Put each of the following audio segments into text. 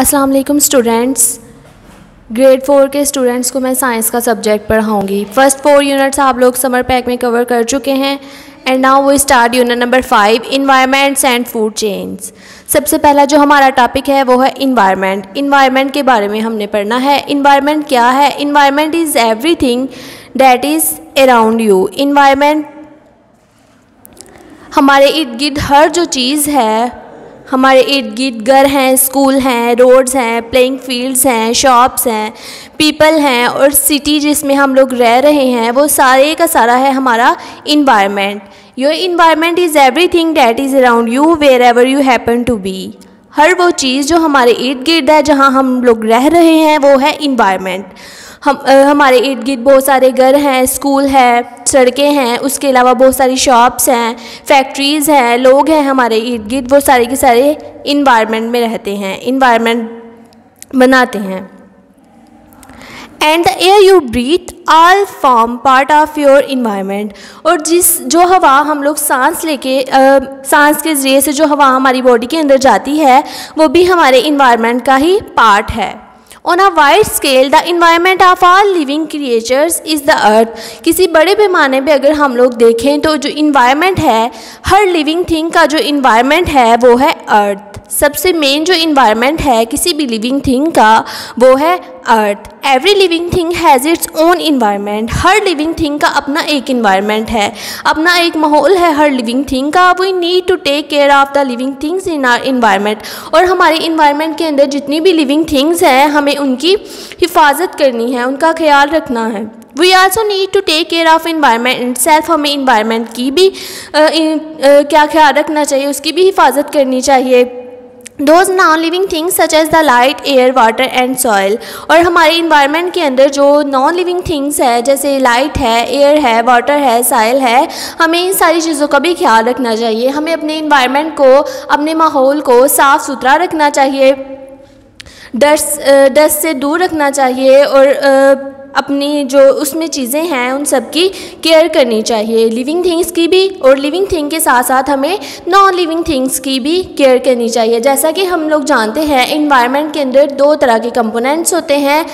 अस्सलाम वालेकुम students. Grade 4 के स्टूडेंट्स को मैं साइंस का सब्जेक्ट पढ़ाऊंगी। फर्स्ट 4 यूनिट्स आप लोग समर पैक में कवर कर चुके हैं and now we start unit number 5 environments and food chains. सबसे पहला जो हमारा टॉपिक है वो है इन्वायरमेंट। इन्वायरमेंट के बारे में हमने पढ़ना है। इन्वायरमेंट क्या है? Environment is everything that is around you. Environment हमारे इर्द गिर्द हर जो चीज़ है, हमारे इर्द गिर्द घर हैं, स्कूल हैं, रोड्स हैं, प्लेइंग फील्ड्स हैं, शॉप्स हैं, पीपल हैं और सिटी जिसमें हम लोग रह रहे हैं, वो सारे का सारा है हमारा environment. Your environment is everything that is around you wherever you happen to be. हर वो चीज़ जो हमारे इर्द गिर्द है, जहाँ हम लोग रह रहे हैं, वो है इन्वायरमेंट। हमारे इर्द गिर्द बहुत सारे घर हैं, स्कूल है, सड़कें हैं, उसके अलावा बहुत सारी शॉप्स हैं, फैक्ट्रीज़ हैं, लोग हैं हमारे इर्द गिर्द, वो सारे के सारे इन्वायरमेंट में रहते हैं, इन्वायरमेंट बनाते हैं। And the air you breathe all form part of your environment. और जो हवा हम लोग सांस लेके सांस के ज़रिए से जो हवा हमारी बॉडी के अंदर जाती है, वो भी हमारे इन्वायरमेंट का ही पार्ट है। On a wide scale, the environment of all living creatures is the earth। किसी बड़े पैमाने पे अगर हम लोग देखें तो जो environment है, हर living thing का जो environment है वो है earth। सबसे मेन जो environment है किसी भी living thing का वो है earth। Every living thing has its own environment। Her living thing का अपना एक environment है, अपना एक माहौल है हर living thing का। We need to take care of the living things in our environment। और हमारे environment के अंदर जितनी भी living things हैं, हमें उनकी हिफाजत करनी है, उनका ख्याल रखना है। We also need to take care of environment itself. हमें इन्वायरमेंट की भी क्या ख्याल रखना चाहिए, उसकी भी हिफाजत करनी चाहिए। Those non living things such as the light, air, water and soil. और हमारे इन्वायरमेंट के अंदर जो नॉन लिविंग थिंग्स है, जैसे लाइट है, एयर है, वाटर है, सॉयल है, हमें इन सारी चीज़ों का भी ख्याल रखना चाहिए। हमें अपने इन्वायरमेंट को, अपने माहौल को साफ़ सुथरा रखना चाहिए, डस्ट से दूर रखना चाहिए और अपनी जो उसमें चीज़ें हैं उन सब की केयर करनी चाहिए, लिविंग थिंग्स की भी। और लिविंग थिंग के साथ साथ हमें नॉन लिविंग थिंग्स की भी केयर करनी चाहिए। जैसा कि हम लोग जानते हैं, इन्वायरमेंट के अंदर दो तरह के कंपोनेंट्स होते हैं,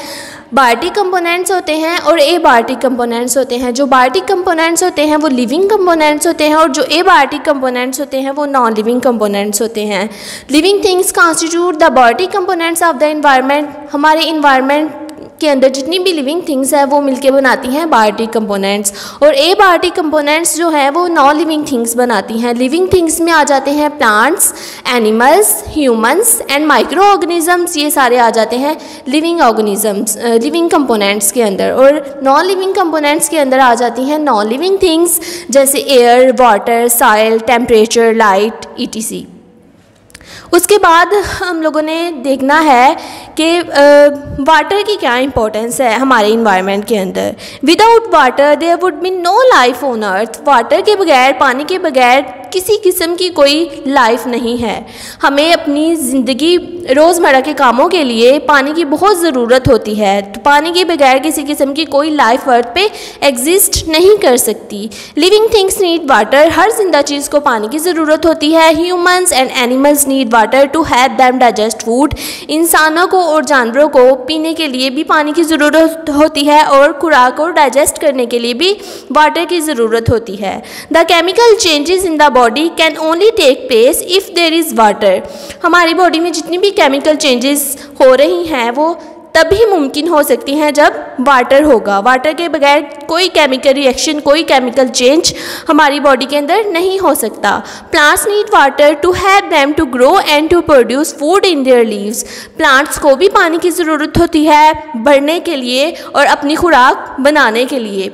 बायोटिक कंपोनेंट्स होते हैं और एबायोटिक कंपोनेंट्स होते हैं। जो बायोटिक कंपोनेंट्स होते हैं वो लिविंग कंपोनेंट्स होते हैं और जो एबायोटिक कंपोनेंट्स होते हैं वो नॉन लिविंग कंपोनेंट्स होते हैं। Living things constitute the biotic components of the environment. हमारे इन्वायरमेंट के अंदर जितनी भी लिविंग थिंग्स हैं वो मिलके बनाती हैं बायोटिक कंपोनेंट्स। और एबायोटिक कंपोनेंट्स जो हैं वो नॉन लिविंग थिंग्स बनाती हैं। लिविंग थिंग्स में आ जाते हैं plants, animals, humans and micro organisms. ये सारे आ जाते हैं लिविंग ऑर्गेनिजम्स, लिविंग कंपोनेंट्स के अंदर। और नॉन लिविंग कंपोनेंट्स के अंदर आ जाती हैं नॉन लिविंग थिंग्स, जैसे air, water, soil, temperature, light etc. उसके बाद हम लोगों ने देखना है कि वाटर की क्या इंपॉर्टेंस है हमारे इन्वायरमेंट के अंदर। Without water there would be no life on earth. Water के बगैर, पानी के बगैर किसी किस्म की कोई लाइफ नहीं है। हमें अपनी ज़िंदगी, रोज़मर्रा के कामों के लिए पानी की बहुत ज़रूरत होती है। तो पानी के बगैर किसी किस्म की कोई लाइफ अर्थ पे एग्जिस्ट नहीं कर सकती। Living things need water. हर जिंदा चीज़ को पानी की ज़रूरत होती है। Humans and animals need water to help them digest food. इंसानों को और जानवरों को पीने के लिए भी पानी की ज़रूरत होती है और खुराक को डाइजेस्ट करने के लिए भी वाटर की ज़रूरत होती है। The chemical changes in the body can only take place if there is water. हमारी बॉडी में जितनी भी केमिकल चेंजेस हो रही हैं वो तभी मुमकिन हो सकती हैं जब वाटर होगा। वाटर के बगैर कोई केमिकल रिएक्शन, कोई केमिकल चेंज हमारी बॉडी के अंदर नहीं हो सकता। Plants need water to help them to grow and to produce food in their leaves. Plants को भी पानी की ज़रूरत होती है बढ़ने के लिए और अपनी खुराक बनाने के लिए।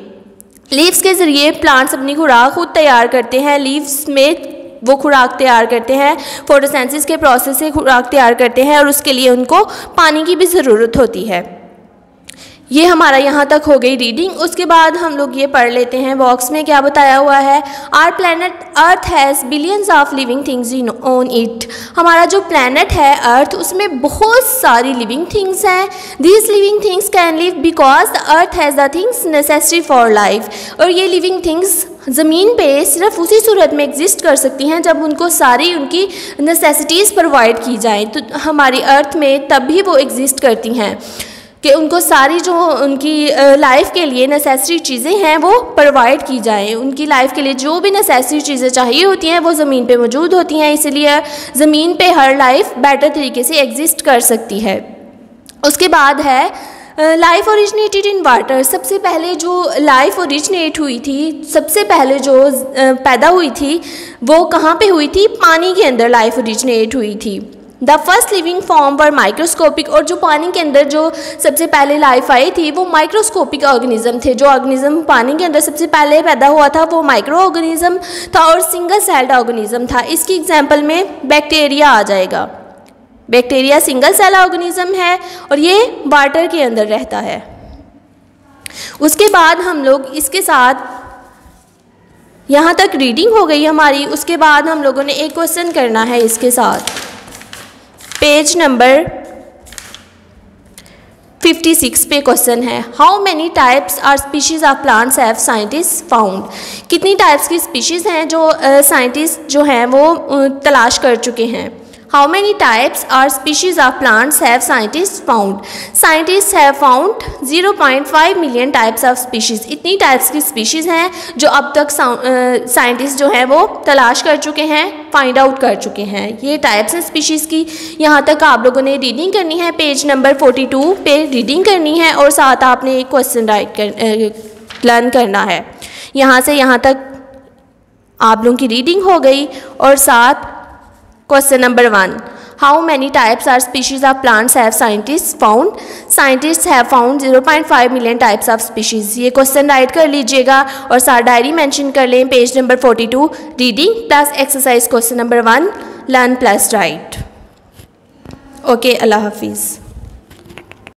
लीव्स के ज़रिए प्लांट्स अपनी खुराक खुद तैयार करते हैं। लीव्स में वो खुराक तैयार करते हैं, फोटोसेंसिस के प्रोसेस से खुराक तैयार करते हैं और उसके लिए उनको पानी की भी ज़रूरत होती है। ये हमारा यहाँ तक हो गई रीडिंग। उसके बाद हम लोग ये पढ़ लेते हैं बॉक्स में क्या बताया हुआ है। Our planet earth has billions of living things on it. हमारा जो प्लैनेट है अर्थ उसमें बहुत सारी लिविंग थिंग्स हैं। These living things can live because the earth has the things necessary for life. और ये लिविंग थिंग्स ज़मीन पे सिर्फ उसी सूरत में एग्जिस्ट कर सकती हैं जब उनको सारी उनकी नेसेसिटीज़ प्रोवाइड की जाएँ। तो हमारी अर्थ में तब भी वो एग्जिस्ट करती हैं कि उनको सारी जो उनकी लाइफ के लिए नेसेसरी चीज़ें हैं वो प्रोवाइड की जाएँ। उनकी लाइफ के लिए जो भी नेसेसरी चीज़ें चाहिए होती हैं वो ज़मीन पे मौजूद होती हैं, इसलिए ज़मीन पे हर लाइफ बेटर तरीके से एग्जिस्ट कर सकती है। उसके बाद है लाइफ ओरिजिनेटेड इन वाटर। सबसे पहले जो लाइफ ओरिजिनेट हुई थी, सबसे पहले जो पैदा हुई थी वो कहाँ पे हुई थी? पानी के अंदर लाइफ ओरिजिनेट हुई थी। The first living form were microscopic. और जो पानी के अंदर जो सबसे पहले लाइफ आई थी वो माइक्रोस्कोपिक ऑर्गेनिज्म थे। जो ऑर्गेनिज्म पानी के अंदर सबसे पहले पैदा हुआ था वो माइक्रो ऑर्गेनिज्म था और सिंगल सेल्ड ऑर्गेनिज्म था। इसकी एग्जाम्पल में बैक्टीरिया आ जाएगा। बैक्टीरिया सिंगल सेल ऑर्गेनिज्म है और ये वाटर के अंदर रहता है। उसके बाद हम लोग इसके साथ यहाँ तक रीडिंग हो गई हमारी। उसके बाद हम लोगों ने एक क्वेश्चन करना है इसके साथ, पेज नंबर 56 पे क्वेश्चन है। How many types are species of plants have scientist found. कितनी टाइप्स की स्पीशीज़ हैं जो साइंटिस्ट जो हैं वो तलाश कर चुके हैं। How many types or species of plants have scientists found? Scientists have found 0.5 million types of species. इतनी types की species हैं जो अब तक scientists जो हैं वो तलाश कर चुके हैं, find out कर चुके हैं। ये types हैं species की। यहाँ तक आप लोगों ने reading करनी है, page number 42 पे reading करनी है और साथ आपने एक question write learn करना है। यहाँ से यहाँ तक आप लोगों की reading हो गई और साथ question number 1, how many types are species of plants have scientist found. Scientist have found 0.5 million types of species. ये क्वेश्चन राइट कर लीजिएगा और साथ डायरी मेंशन कर लें, page number 42 reading plus exercise question number 1 learn plus write. Okay, अल्लाह हाफिज़।